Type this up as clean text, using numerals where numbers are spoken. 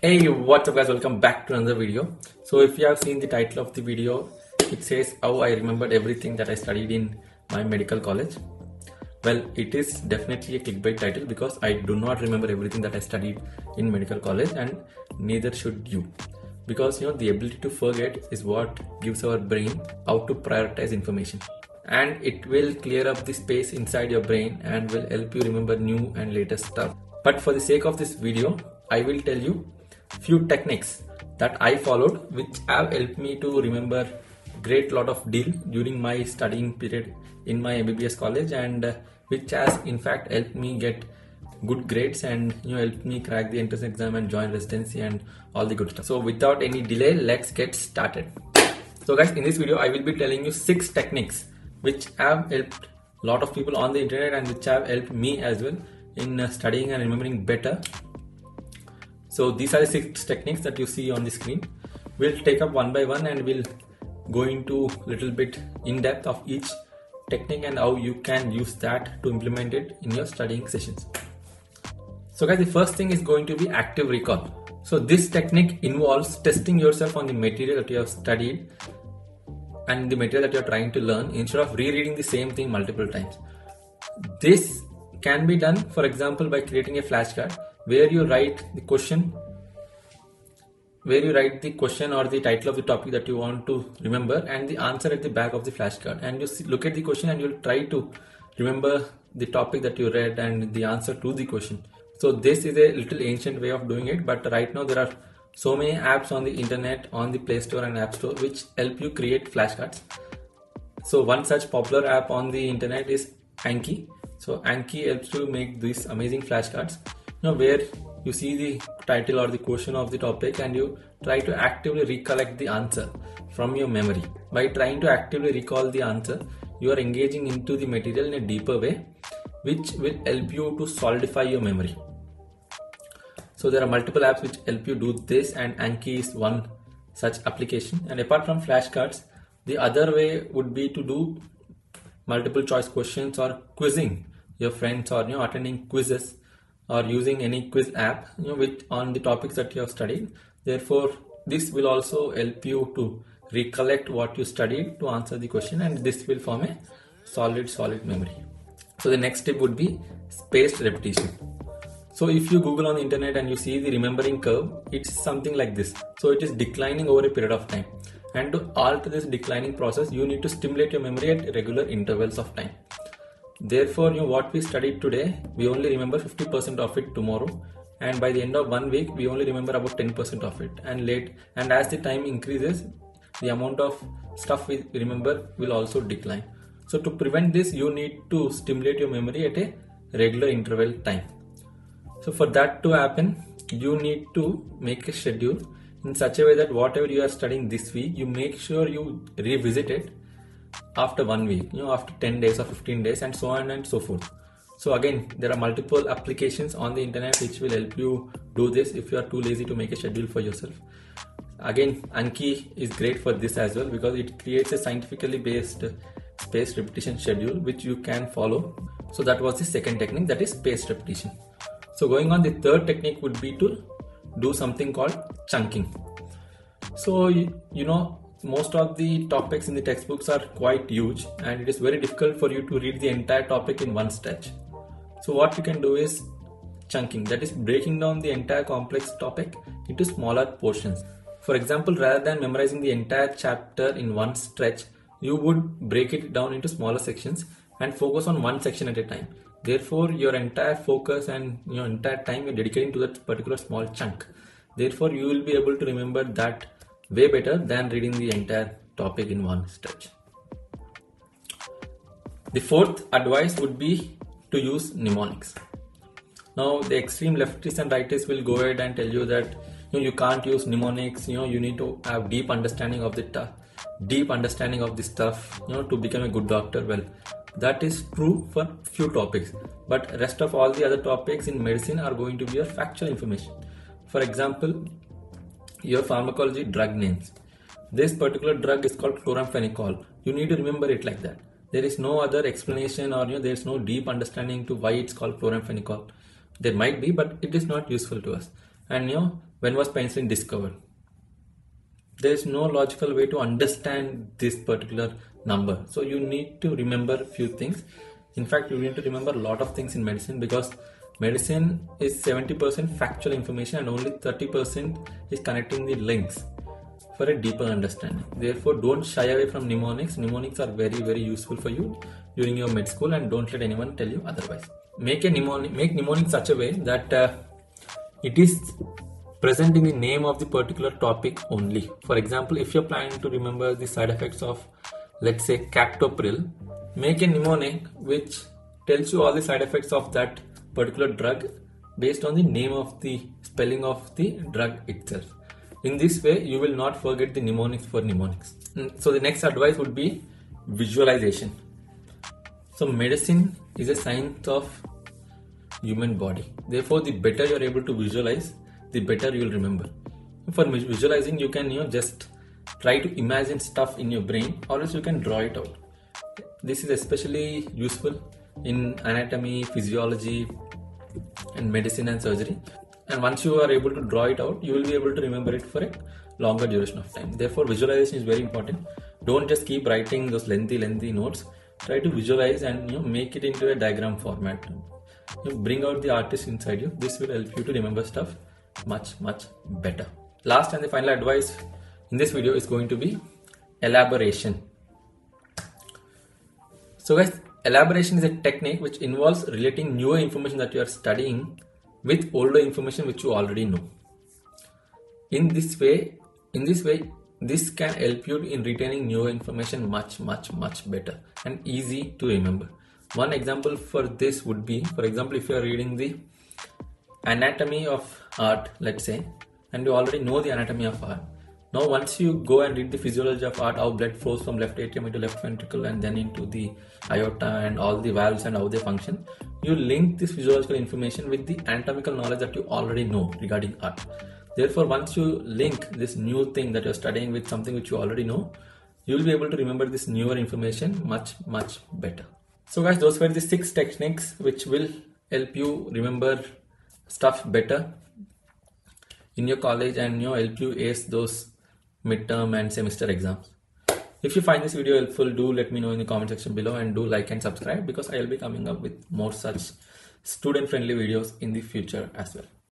Hey, what's up guys, welcome back to another video. So if you have seen the title of the video, it says how I remembered everything that I studied in my medical college. Well, it is definitely a clickbait title because I do not remember everything that I studied in medical college, and neither should you, because you know the ability to forget is what gives our brain how to prioritize information, and it will clear up the space inside your brain and will help you remember new and latest stuff. But for the sake of this video, I will tell you few techniques that I followed which have helped me to remember great lot of deal during my studying period in my MBBS college, and which has in fact helped me get good grades and you know helped me crack the entrance exam and join residency and all the good stuff. So without any delay, let's get started. So guys, in this video I will be telling you 6 techniques which have helped a lot of people on the internet and which have helped me as well in studying and remembering better. So these are the 6 techniques that you see on the screen. We'll take up one by one and we'll go into little bit in depth of each technique and how you can use that to implement it in your studying sessions. So guys, the first thing is going to be active recall. So this technique involves testing yourself on the material that you have studied and the material that you are trying to learn instead of rereading the same thing multiple times. This can be done, for example, by creating a flashcard where you write the question or the title of the topic that you want to remember and the answer at the back of the flashcard, and you look at the question and you'll try to remember the topic that you read and the answer to the question. So this is a little ancient way of doing it, but right now there are so many apps on the internet, on the Play Store and App Store, which help you create flashcards. So one such popular app on the internet is Anki. So Anki helps you make these amazing flashcards, you know, where you see the title or the question of the topic and you try to actively recollect the answer from your memory. By trying to actively recall the answer, you are engaging into the material in a deeper way, which will help you to solidify your memory. So there are multiple apps which help you do this, and Anki is one such application. And apart from flashcards, the other way would be to do multiple choice questions or quizzing your friends, or you know, attending quizzes or using any quiz app, you know, with on the topics that you have studied. Therefore, this will also help you to recollect what you studied to answer the question, and this will form a solid memory. So the next tip would be spaced repetition. So if you Google on the internet and you see the remembering curve, it's something like this. So it is declining over a period of time, and to alter this declining process, you need to stimulate your memory at regular intervals of time. Therefore, you know, what we studied today, we only remember 50% of it tomorrow, and by the end of 1 week we only remember about 10% of it, and as the time increases, the amount of stuff we remember will also decline. So to prevent this, you need to stimulate your memory at a regular interval time. So for that to happen, you need to make a schedule in such a way that whatever you are studying this week, you make sure you revisit it after 1 week, you know, after 10 days or 15 days, and so on and so forth. So again, there are multiple applications on the internet which will help you do this if you are too lazy to make a schedule for yourself. Again, Anki is great for this as well, because it creates a scientifically based spaced repetition schedule which you can follow. So that was the second technique, that is spaced repetition. So going on, the third technique would be to do something called chunking. So you know, most of the topics in the textbooks are quite huge, and it is very difficult for you to read the entire topic in one stretch. So what you can do is chunking, that is breaking down the entire complex topic into smaller portions. For example, rather than memorizing the entire chapter in one stretch, you would break it down into smaller sections and focus on one section at a time. Therefore, your entire focus and your entire time you're dedicating to that particular small chunk. Therefore, you will be able to remember that way better than reading the entire topic in one stretch. The fourth advice would be to use mnemonics. Now the extreme leftists and rightists will go ahead and tell you that you know, you can't use mnemonics, you know, you need to have deep understanding of the stuff, you know, to become a good doctor. Well, that is true for few topics, but rest of all the other topics in medicine are going to be your factual information. For example, your pharmacology drug names. This particular drug is called chloramphenicol. You need to remember it like that. There is no other explanation, or you know, there is no deep understanding to why it's called chloramphenicol. There might be, but it is not useful to us. And you know, When was penicillin discovered? There is no logical way to understand this particular number. So you need to remember a few things. In fact, you need to remember a lot of things in medicine, because medicine is 70% factual information and only 30% is connecting the links for a deeper understanding. Therefore, don't shy away from mnemonics. Mnemonics are very useful for you during your med school, and don't let anyone tell you otherwise. Make mnemonics such a way that it is present in the name of the particular topic only. For example, if you're planning to remember the side effects of, let's say, captopril, make a mnemonic which tells you all the side effects of that particular drug based on the name of the spelling of the drug itself. In this way, you will not forget the mnemonics for mnemonics. So the next advice would be visualization. So medicine is a science of human body. Therefore, the better you're able to visualize, the better you'll remember. For visualizing, you can just try to imagine stuff in your brain, or else you can draw it out. This is especially useful in anatomy, physiology, and medicine and surgery. And once you are able to draw it out, you will be able to remember it for a longer duration of time. Therefore, visualization is very important. Don't just keep writing those lengthy notes. Try to visualize and make it into a diagram format. Bring out the artist inside you. This will help you to remember stuff much better. Last and the final advice in this video is going to be elaboration. So guys, elaboration is a technique which involves relating newer information that you are studying with older information which you already know. In this way, this can help you in retaining newer information much better and easy to remember. One example for this would be, for example, if you are reading the anatomy of art, let's say, and you already know the anatomy of art. Now, once you go and read the physiology of art, how blood flows from left atrium into left ventricle and then into the aorta and all the valves and how they function, you link this physiological information with the anatomical knowledge that you already know regarding art. Therefore, once you link this new thing that you're studying with something which you already know, you'll be able to remember this newer information much better. So guys, those were the 6 techniques which will help you remember stuff better in your college and help you ace those midterm and semester exams. If you find this video helpful, do let me know in the comment section below, and do like and subscribe, because I'll be coming up with more such student friendly videos in the future as well.